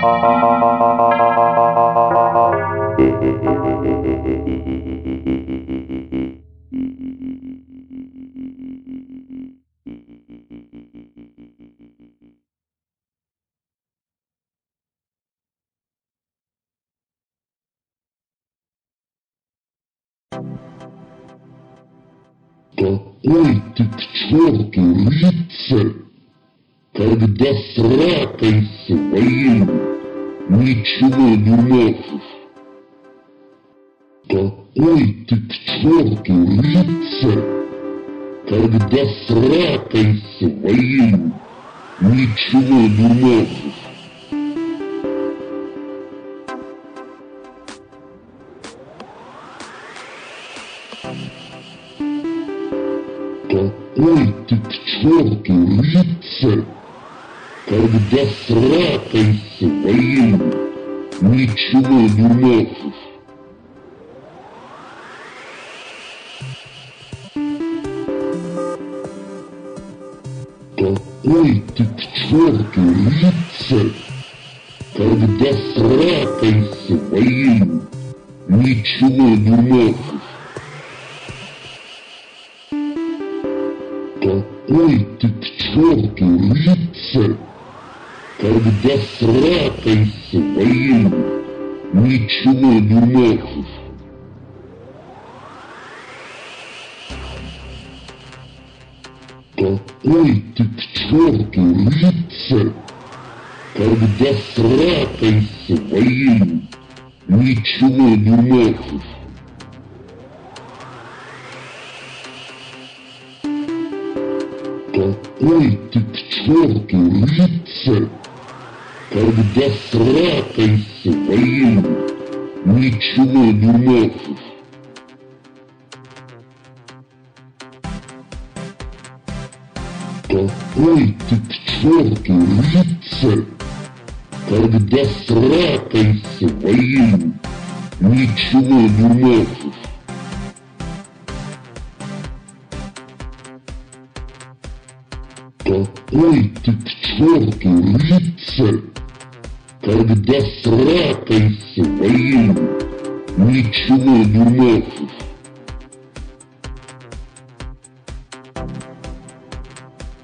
Какой ты к черту рыцарь, когда сракой своей ничего не можешь? Какой ты к черту рыцарь, когда сракой своей ничего не можешь? Какой ты к черту рыцарь, когда сракой своей ничего не можешь? Какой ты к черту рыцарь, когда сракой своей ничего не можешь? Какой ты к черту рыцарь, когда сракой своей ничего не можешь? Какой ты к черту рыцарь, когда сракой своей ничего не можешь? Какой ты к черту рыцарь, когда сракой своей ничего не можешь? Какой ты к черту рыцарь, когда сракой своей ничего не можешь? Какой ты к черту рыцарь, когда сракой своей ничего не можешь? Какой ты к черту рыцарь, когда сракой своей ничего не можешь? Какой ты к черту рыцарь, когда сракой своей ничего не можешь? Какой ты к черту рыцарь, когда сракой своей ничего не можешь?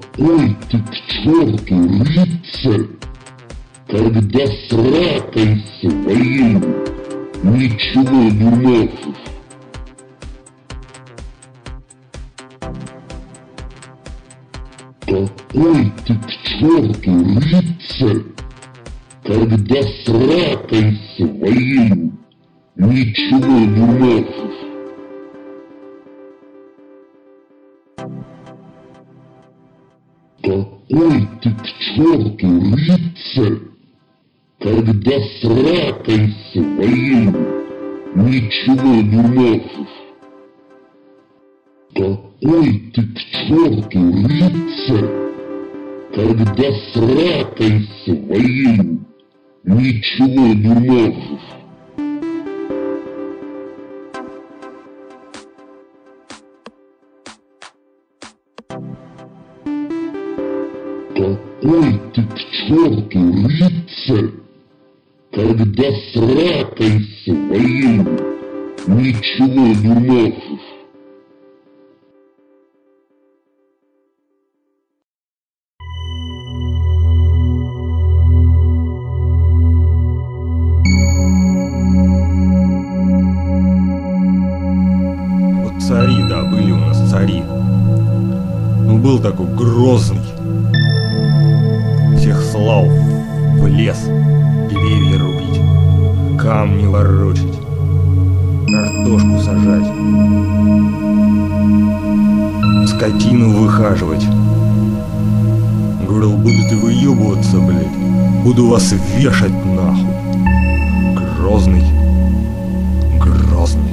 Какой ты к черту рыцарь, когда сракой своей ничего не можешь? Какой ты к черту рыцарь, когда сракой своей ничего не можешь? Цари, да, были у нас цари. Он был такой грозный. Всех слал в лес деревья рубить, камни ворочать, картошку сажать, скотину выхаживать. Он говорил: будете вы ебываться, блядь, буду вас вешать нахуй. Грозный, грозный.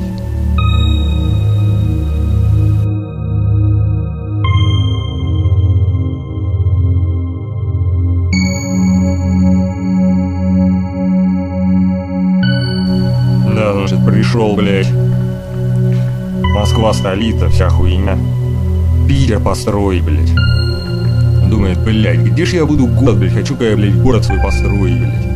Пришел, блядь, Москва столица, вся хуйня, Питер построй, блядь, Думает, блядь, где же я буду город, блядь, хочу-ка я, блядь, город свой построить, блядь.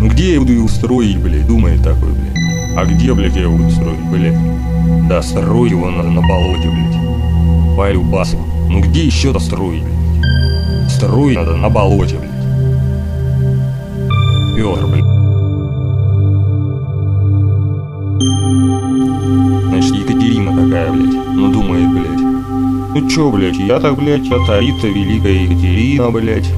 Ну где я буду его строить, блядь, думает такой, блядь. А где, блядь, я его буду строить, блядь? Да, строю его на болоте, блядь. По Эльбасу. Ну где еще-то строить, блядь? Строить надо на болоте, блядь. Петр, блядь. Значит, Екатерина такая, блядь, ну думает, блядь, ну чё, блядь, я так, блядь, я Тарита, Великая Екатерина, блядь.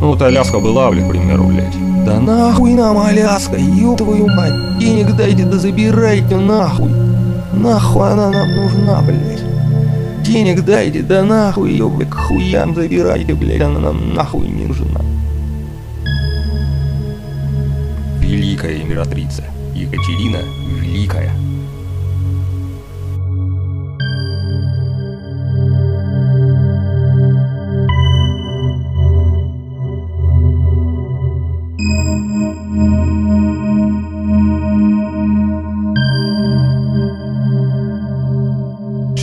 Ну вот Аляска была, блядь, к примеру, блядь. Да нахуй нам Аляска, ёб твою мать, денег дайте, да забирайте нахуй. Нахуй она нам нужна, блядь. Денег дайте, да нахуй её, блядь, к хуям забирайте, блядь, она нам нахуй не нужна. Великая императрица Екатерина Великая.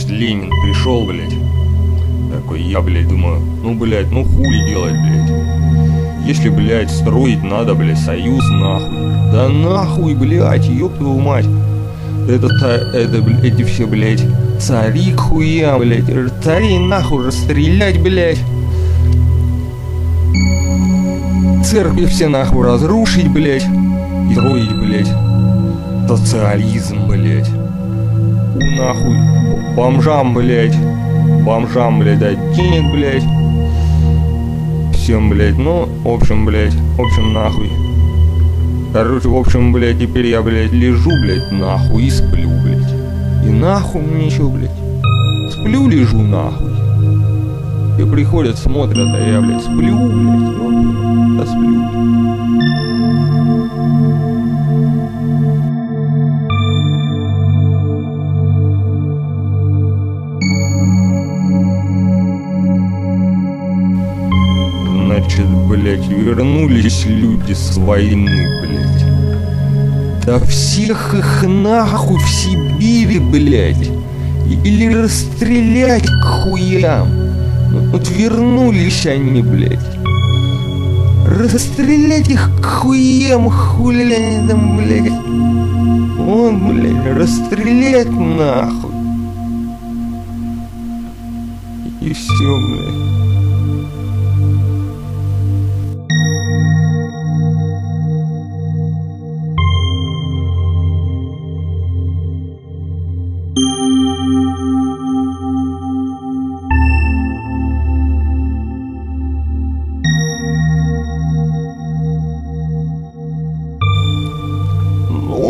Ленин пришел, блядь. Такой, я, блядь, думаю, ну, блядь, ну хули делать, блядь. Если, блядь, строить надо, блядь, союз, нахуй. Да нахуй, блядь, ёб твою мать. Это, блядь, эти все, блядь, цари к хуям, блядь, цари нахуй расстрелять, блядь. Церкви все нахуй разрушить, блядь, и строить, блядь, социализм, блядь. У нахуй бомжам, блядь, дать денег, блядь. Всем, блядь, ну, в общем, нахуй. Короче, в общем, блядь, теперь я, блядь, лежу, блядь, нахуй и сплю, блядь. И нахуй мне еще, блядь. Сплю, лежу, нахуй. И приходят, смотрят, а я, блядь, сплю, блядь. Вот, да сплю. Значит, блядь, вернулись люди с войны, блядь. Да всех их нахуй в Сибири, блядь. Или расстрелять к хуям. Вот вернулись они, блядь. Расстрелять их к хуям, хули они там, блядь. Он, блядь, расстрелять нахуй. И все, блядь.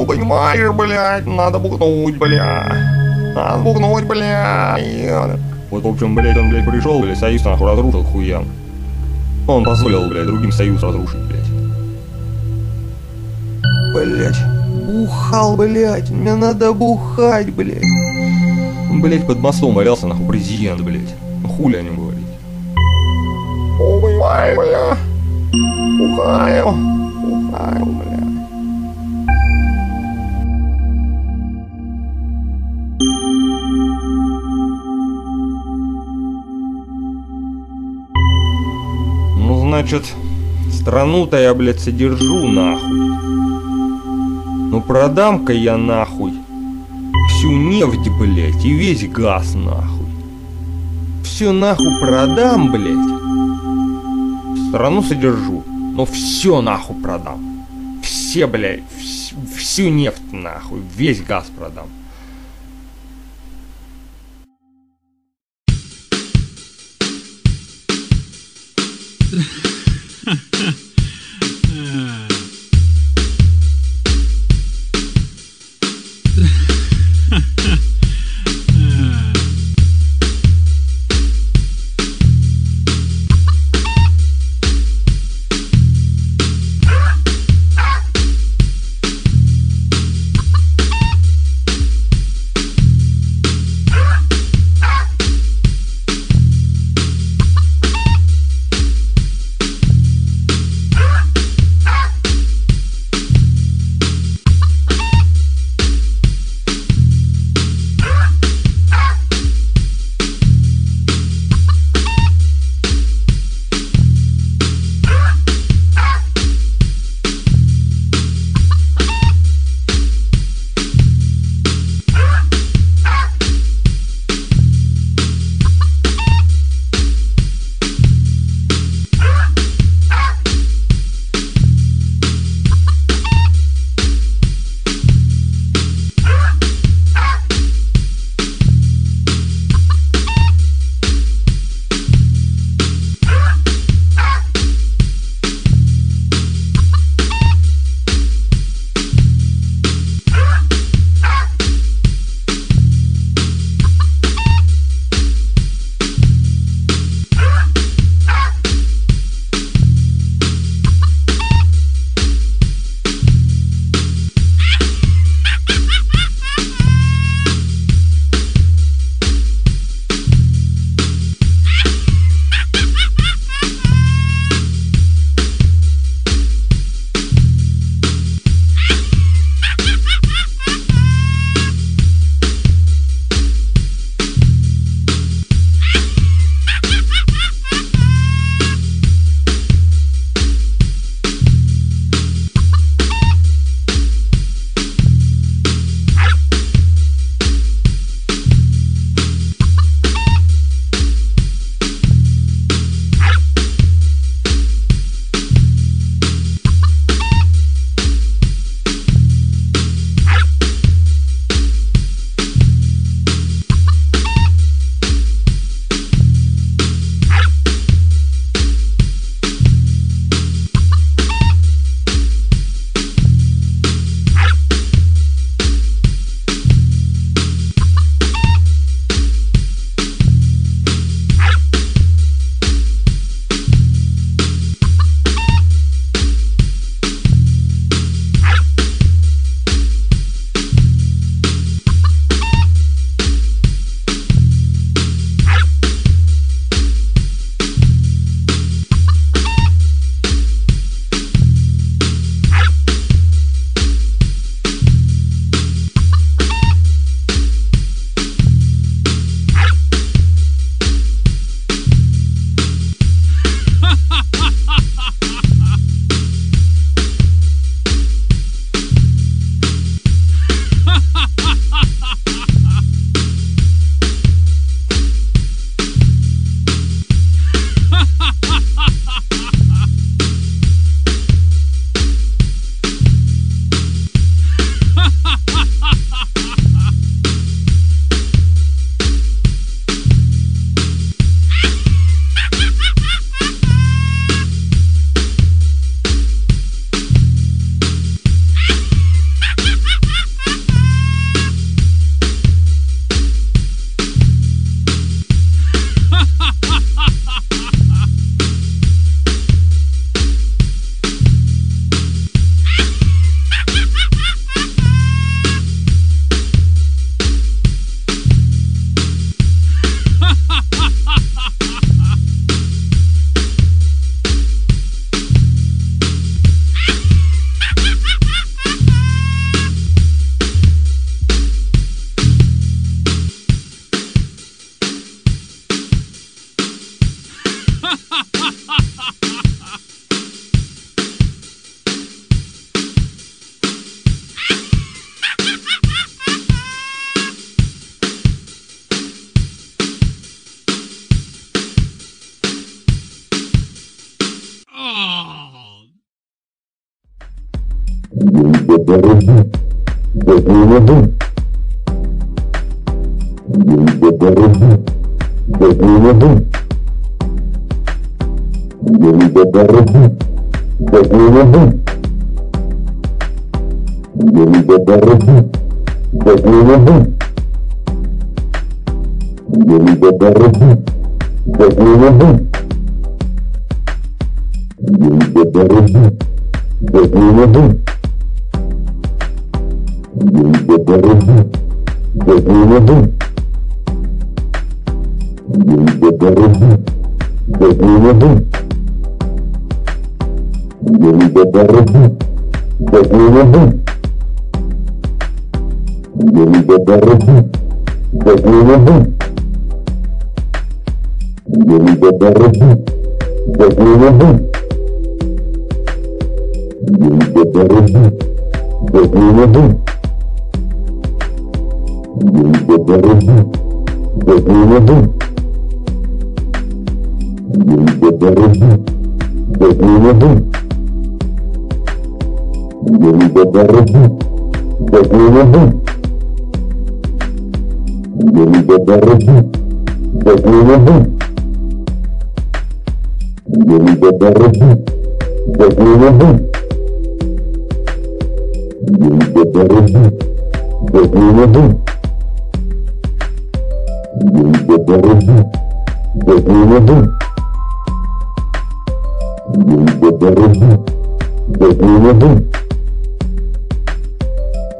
Понимаешь, блядь, надо бухнуть, блядь. Надо бухнуть, блядь. Вот, в общем, блядь, он, блядь, пришел, блядь, союз нахуй разрушил хуям. Он позволил, блядь, другим союз разрушить, блядь. Блядь, бухал, блядь, мне надо бухать, блядь. Блядь, под мостом валялся, нахуй, президент, блядь. Хули о нем говорить. Убиваю, блядь. Бухаю, блядь. Значит, страну-то я, блядь, содержу, нахуй. Ну продам-ка я, нахуй, всю нефть, блядь, и весь газ, нахуй. Все, нахуй, продам, блядь. Страну содержу, но все, нахуй, продам. Все, блядь, всю нефть, нахуй, весь газ продам. Сквозь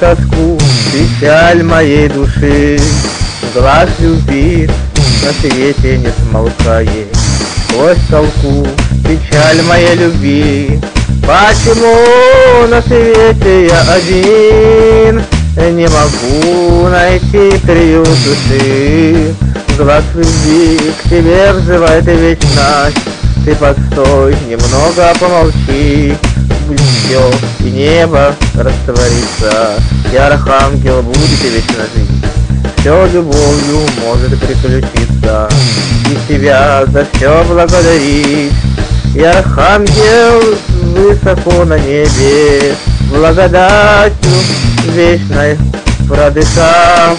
тоску, печаль моей души, глаз любви на свете не смолкает. Сквозь толку, печаль моей любви, почему на свете я один? Не могу найти приют души, глаз любви к тебе взывает вечность. Ты постой, немного помолчи, и небо растворится, и архангел будет вечно жить. Все любовью может приключиться, и тебя за все благодарить. И архангел высоко на небе, благодатью вечной продышав,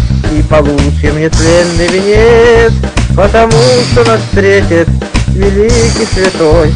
и получим нетленный венец, потому что нас встретит великий святой.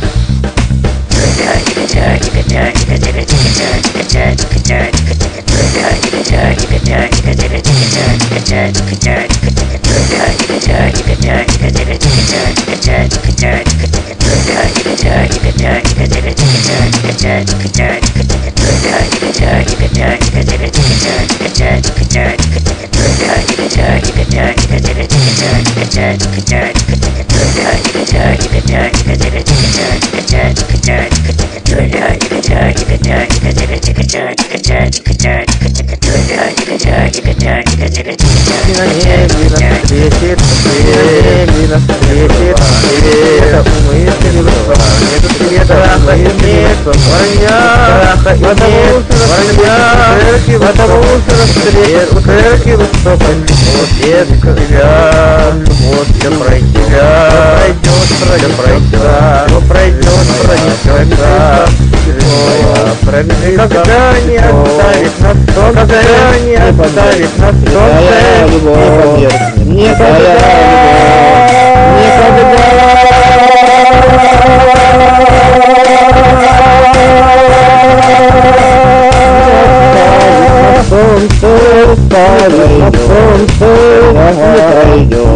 Никогда не оставит нас солнце, не оставит нас солнце, никогда.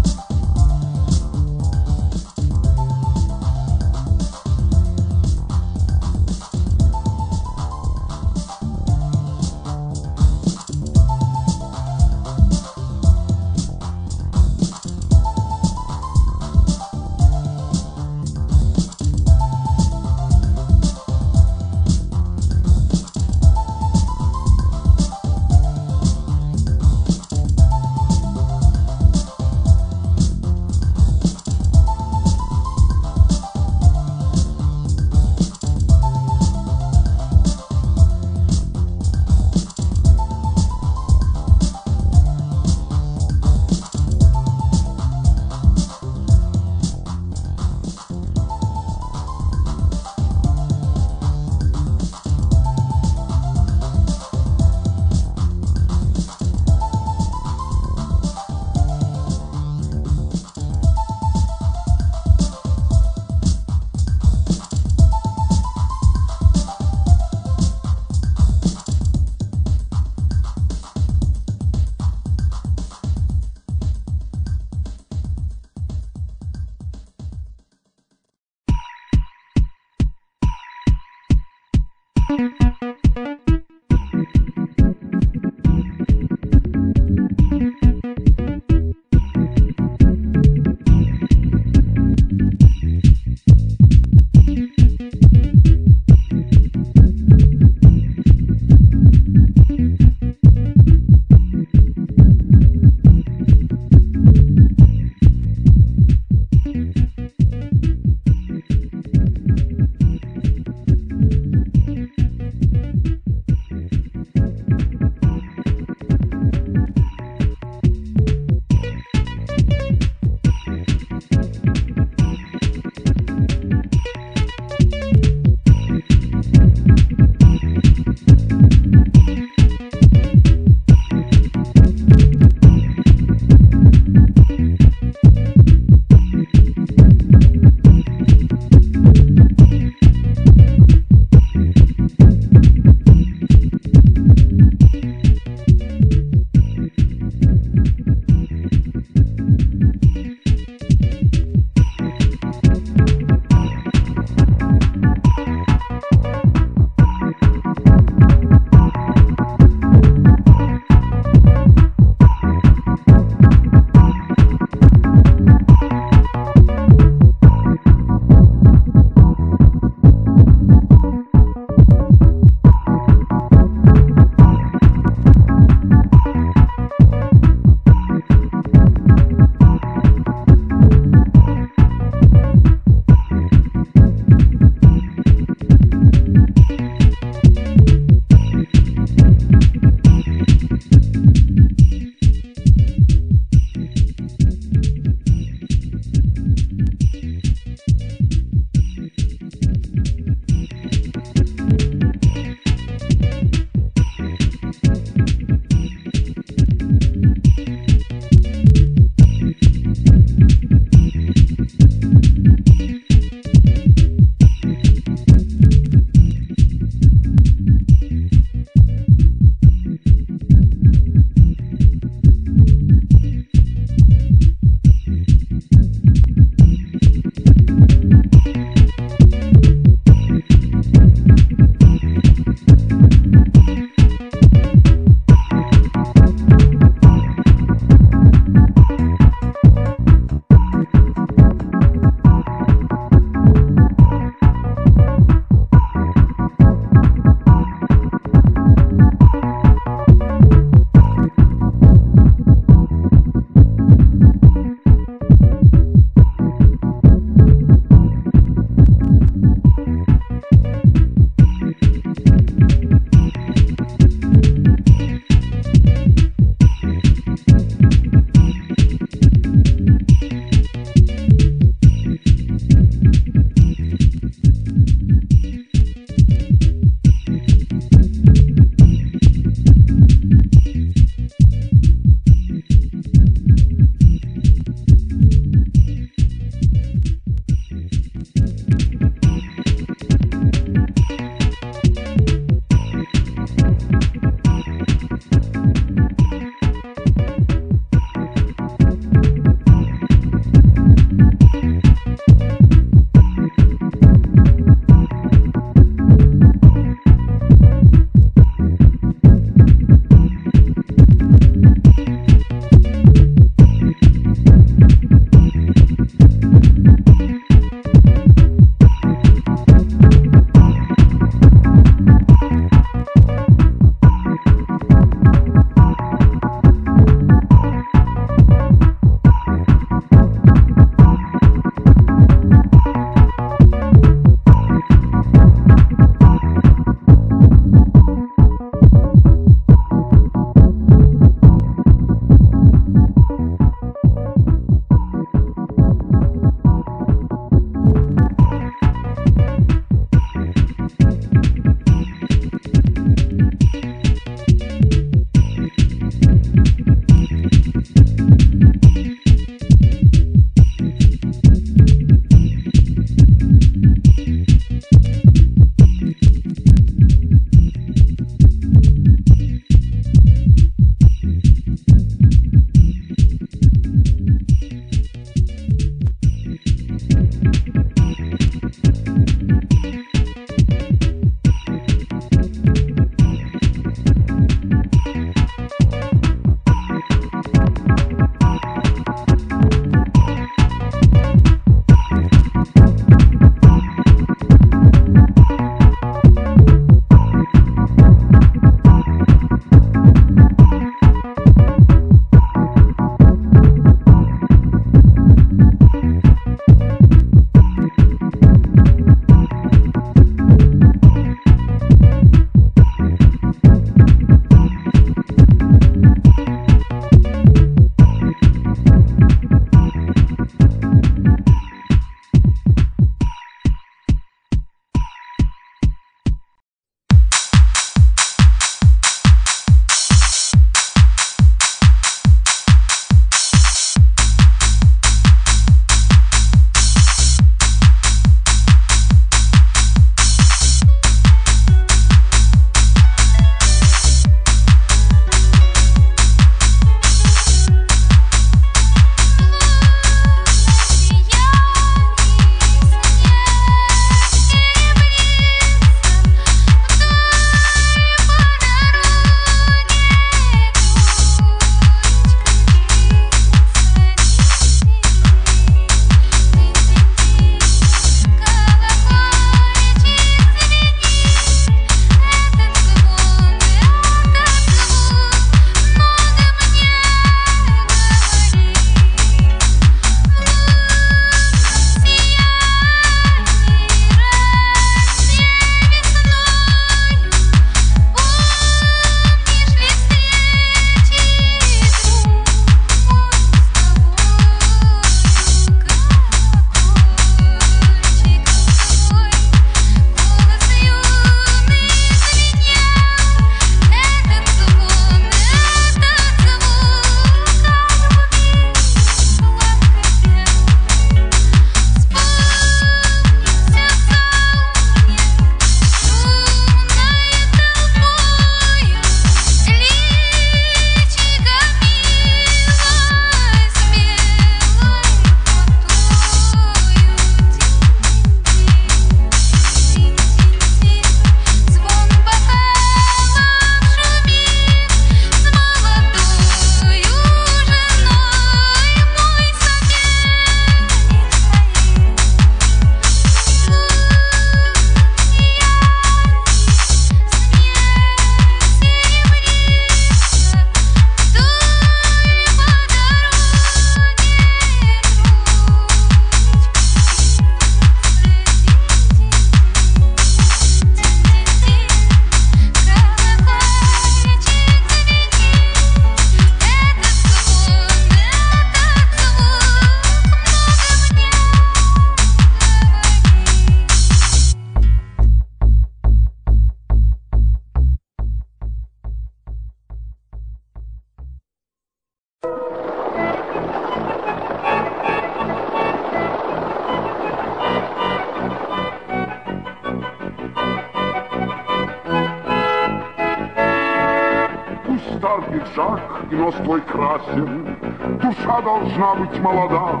Каждый шаг и нос твой красен, душа должна быть молода.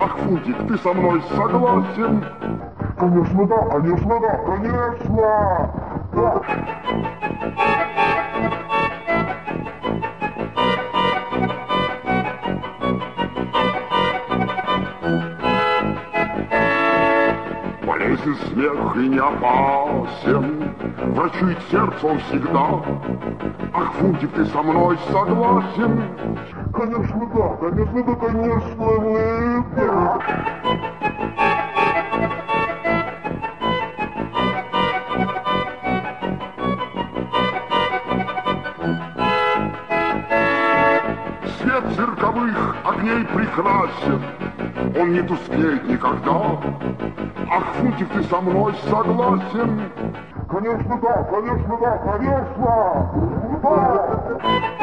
Ах, Фунтик, ты со мной согласен? Конечно, да, конечно! Да. Болезнь смех и не опасен, врачует сердце он всегда. Ах, Фунтик, ты со мной согласен? Конечно, да, конечно, да. Цирковых огней прекрасен, он не тускнеет никогда. Ах, Фунтик, ты со мной согласен? Конечно, да, конечно, да, конечно! Да!